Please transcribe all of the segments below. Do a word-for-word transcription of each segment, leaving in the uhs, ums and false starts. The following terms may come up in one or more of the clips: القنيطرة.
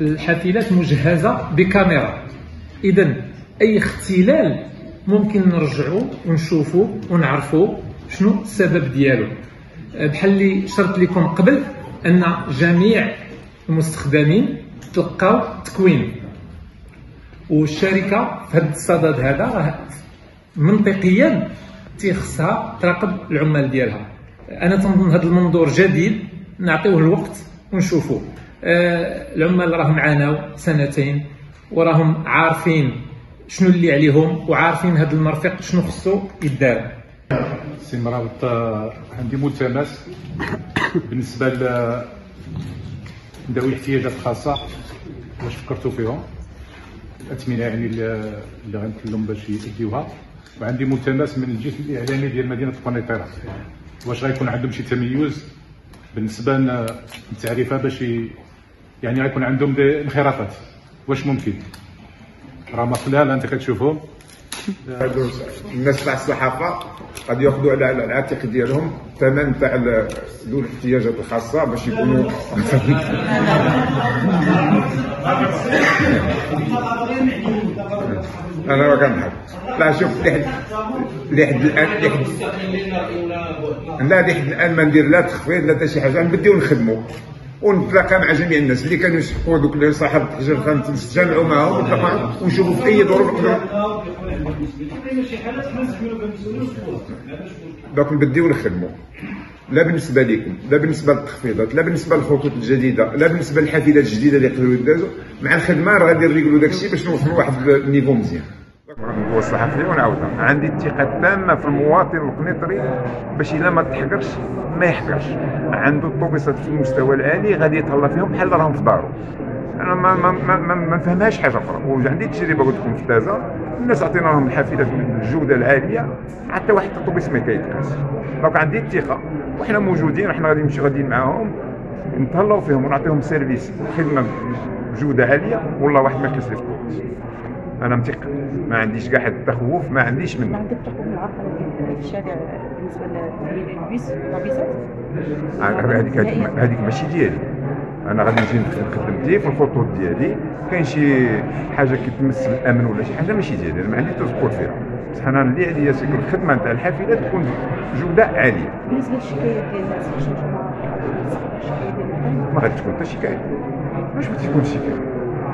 الحافلات مجهزة بكاميرا، إذا أي اختلال ممكن نرجعوا ونشوفوا ونعرفوا شنو السبب ديالو. بحال اللي شرت لكم قبل أن جميع المستخدمين تلقاو تكوين، والشركة في هذا الصدد هذا راه منطقيا تيخصها تراقب العمال ديالها. أنا تنظن هذا المنظور جديد، نعطيوه الوقت ونشوفوه. أه العمال راهم عاناو سنتين وراهم عارفين شنو اللي عليهم وعارفين هذا المرفق شنو خصو يدار. سي مراوط، عندي ملتمس بالنسبه لذوي الاحتياجات الخاصه، واش فكرتوا فيهم؟ اثمنه يعني اللي غنكلهم باش يديوها. وعندي ملتمس من الجهه الاعلامي ديال مدينه القنيطره، واش غيكون عندهم شي تميز بالنسبه للتعريفه باش يعني غيكون عندهم انخراطات؟ واش ممكن؟ راه ما خلال انت كتشوفهم الناس تاع الصحافه غادي ياخذوا على العاتق ديالهم الثمن تاع ذو الاحتياجات الخاصه باش يكونوا انا ما كنضحك، لا شوف لحد الان لحد لا لحد الان ما ندير لا تخفيض لا حتى شي حاجه، نبداو نخدموا ونتلاقى مع جميع الناس اللي كانوا يسحقوا دوك اللي صاحب الحجر خمسة نتجمعوا معاهم ونتلاقاو ونشوفوا في أي ظروف نقدروا. دوك نبداو نخدموا، لا بالنسبة لكم، لا بالنسبة للتخفيضات، لا بالنسبة للخطوط الجديدة، لا بالنسبة للحافلات الجديدة اللي يقدروا يدازوا، مع الخدمة راه غادي نريقلوا داك الشيء باش نوصلوا لواحد النيفو مزيان. هو الصحفي ونعاودها، عندي الثقة تامة في المواطن القنيطري باش إلا ما تحقرش ما يحقرش، عنده الطوبيسات في المستوى العالي غادي يتهلا فيهم بحال راهم في دارو. أنا ما ما ما ما, ما نفهمهاش حاجة أخرى، وعندي تجربة قلت لكم في تازة، الناس عطينا لهم الحافلات من الجودة العالية حتى واحد الطوبيس ما كيتقاس. دونك عندي الثقة وحنا موجودين، وحنا غادي نمشيو غاديين معاهم نتهلاو فيهم ونعطيهم سيرفيس خدمة بجودة عالية، والله واحد ما يقيس لي في الطوبيس. أنا متيق، ما عنديش كاع حد التخوف، ما عنديش منه. ما عندك تخوف من العقل في الشارع بالنسبة للبيس الطبيسات؟ هذيك هذيك ماشي ديالي، أنا غادي نجي نخدم خدمتي في الخطوط ديالي، كاين شي حاجة كتمس بالأمن ولا شي حاجة ماشي ديالي، أنا ما عنديش تذكر فيها، بصح أنا اللي عليا سكر الخدمة نتاع الحافلات تكون جودة عالية. بالنسبة للشكايات ديال الناس واش نتوما الشكاية ديالهم؟ ما غادي تكون حتى شكاية، علاش ما تكونش شكاية؟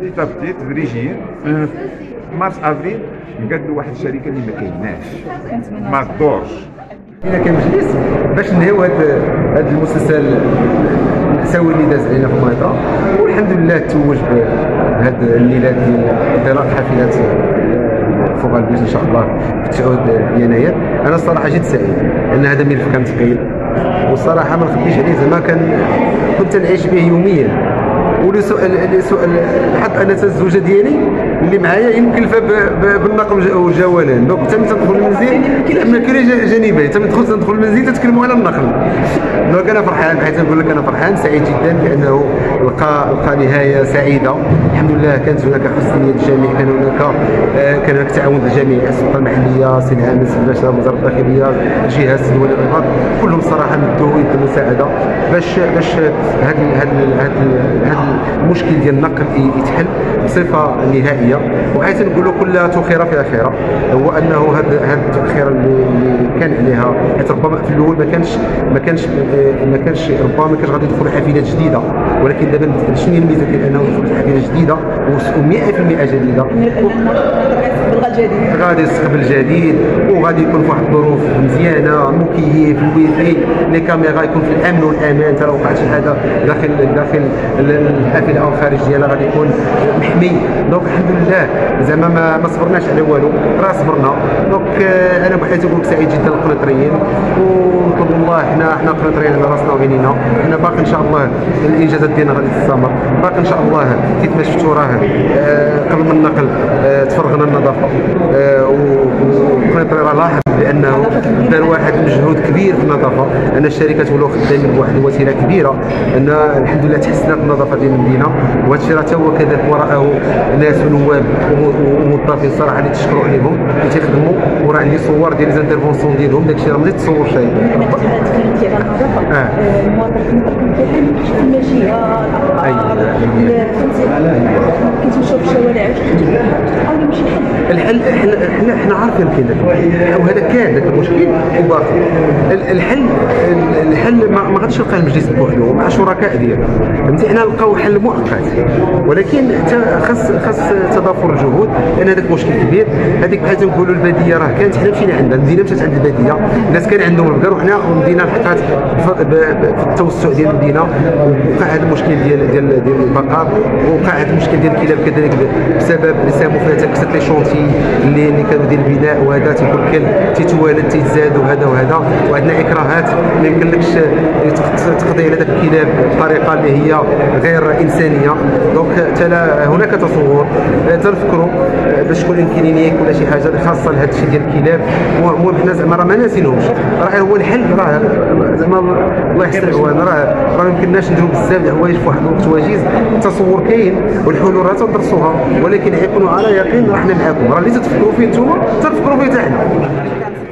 بيتا بيتا تدريجيا. من مارس افريل نقادوا واحد الشركه اللي ما كايناش ما تدورش هنا كمجلس باش نهيو هذا هذا المسلسل المأساوي اللي داز علينا في القنيطرة، والحمد لله توج بهذا الليلات ديال انطلاق حافلات فوق البيت ان شاء الله في تسعة يناير. انا الصراحه جد سعيد لان هذا ملف كان ثقيل، والصراحه ما نخبيش عليه زعما كان كنت نعيش به يوميا، ولسؤال حتى انا الزوجه ديالي اللي معايا يمكن لها بالنقل والجولان، دونك حتى ملي تدخل المنزل كاين كل جانبين، حتى ملي تدخل تدخل المنزل تتكلموا على النقل. دونك انا فرحان، حيت نقول لك انا فرحان سعيد جدا بانه لقى لقى نهايه سعيده الحمد لله. كانت هناك حسن نيه الجميع، كان هناك كان هناك تعاون الجميع، السلطه المحليه، سيناء، المستشفى، وزاره الداخليه، جهاز السلوى والارباط، كلهم صراحه مدوا يد المساعده باش باش هاد هاد هاد المشكل ديال النقل يتحل بصفه نهائيه. وحيت نقولوا كلها تخيره فيها خيره، هو انه هاد هاد التاخير اللي كان عليها، حيت ربما في الاول ما كانش ما كانش ما كانش ربما ما كانش غادي يدخل حافلات جديده، ولكن دابا شنو هي الميزه ديال انه دخلت حافله جديده ومئة بالمئة جديده، غادي يستقبل جديد وغادي يكون في واحد الظروف مزيانه، مكيف، الواي فاي، لي كاميرا، يكون في الامن والامان، حتى لو وقعت شي حاجه داخل داخل الحافله او خارج ديالها غادي يكون محمي. دونك الحمد لله لله زعما ما صبرناش على والو، راه صبرنا. دونك انا بحيث نقول لك سعيد جدا القنيطريين، ونطلب الله حنا حنا القنيطريين على راسنا وعينينا، حنا باقي ان شاء الله الانجازات ديالنا غادي تستمر، باقي ان شاء الله كيف ما شفتوا راه قبل من النقل تفرغنا النظافه، والقنيطري راه لاحظ بانه دار واحد المجهود كبير في النظافه، ان الشركات ولاو خدامين بواحد الوتيره كبيره، ان الحمد لله تحسنت النظافه ديال المدينه، وهذا الشيء راه تا هو كذلك وراءه ناس ونواب وموظفين صراحه اللي تشكروا عليهم اللي تيخدموا، وراه عندي صور ديال ليزانترفونسيون ديالهم، داك الشيء راه ما تيتصور شي. الحل حنا حنا عارفين كذا، وهذا كان ذاك المشكل وباقي الحل الحل ما غاديش يلقى المجلس بوحدو مع الشركاء ديالو، فهمتي؟ حنا نلقاو حل مؤقت، ولكن خاص خاص تضافر الجهود، لان هذاك مشكل كبير. هذيك بحال تنقولوا الباديه راه كانت، حنا مشينا عندها، المدينه مشات عند الباديه، الناس كان عندهم البقر، وحنا المدينه لحقات في التوسع ديال المدينه، وقع هذا المشكل ديال ديال ديال البقر، وقع هذا المشكل ديال الكلاب كذلك بسبب اللي ساهموا فيها تكسر لي شونتي اللي اللي كانوا ديال البناء، وهذا تيكون كل تيتوالد تيتزاد وهذا وهذا، وعندنا اكراهات ما يمكنلكش تقضي على ذاك الكلاب بطريقه اللي هي غير انسانيه. دونك تلا هناك تصور تنفكروا باش تكون امكانيه ولا شي حاجه خاصه لهذا الشيء ديال الكلاب، المهم حنا زعما راه ما ناسينهمش، راه هو الحل، راه زعما الله يحسن العوان، راه راه ما يمكنناش نديروا بزاف ديال الحوايج في واحد الوقت وجيز، التصور كاين والحلول راه تندرسوها، ولكن يكونوا على يقين راه حنا معاكم، راه اللي تتفكروا فيه انتوما تنفكروا فيه حتى حنا.